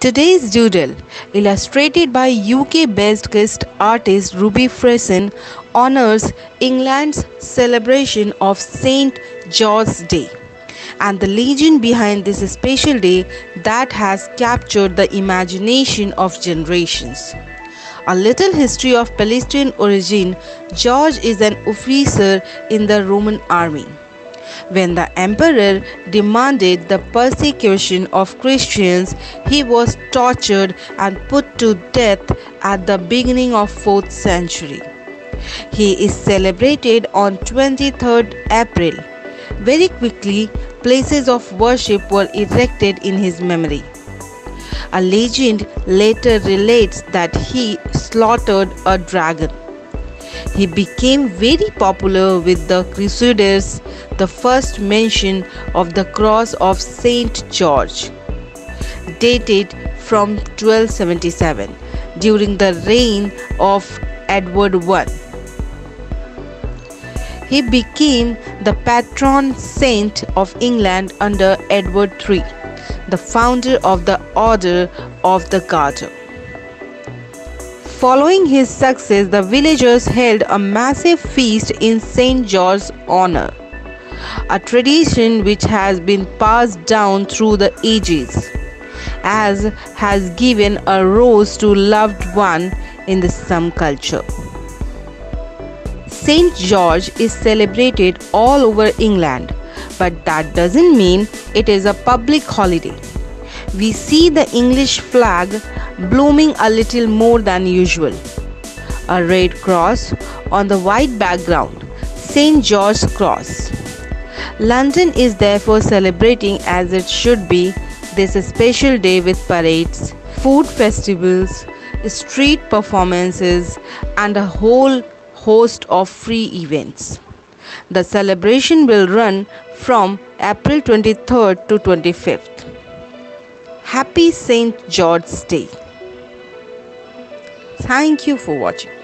Today's doodle, illustrated by UK-based guest artist Ruby Fresen, honors England's celebration of St. George's Day and the legend behind this special day that has captured the imagination of generations. A little history of Palestinian origin, George is an officer in the Roman army. When the emperor demanded the persecution of Christians, he was tortured and put to death at the beginning of 4th century. He is celebrated on 23rd April. Very quickly, places of worship were erected in his memory. A legend later relates that he slaughtered a dragon. He became very popular with the Crusaders, the first mention of the cross of St. George, dated from 1277, during the reign of Edward I. He became the patron saint of England under Edward III, the founder of the Order of the Garter. Following his success, the villagers held a massive feast in St. George's honor, a tradition which has been passed down through the ages, as has given a rose to loved one in some culture. St. George is celebrated all over England, but that doesn't mean it is a public holiday. We see the English flag blooming a little more than usual. A red cross on the white background, St. George's Cross. London is therefore celebrating, as it should be, this special day with parades, food festivals, street performances, and a whole host of free events. The celebration will run from April 23rd to 25th. Happy St. George's Day. Thank you for watching.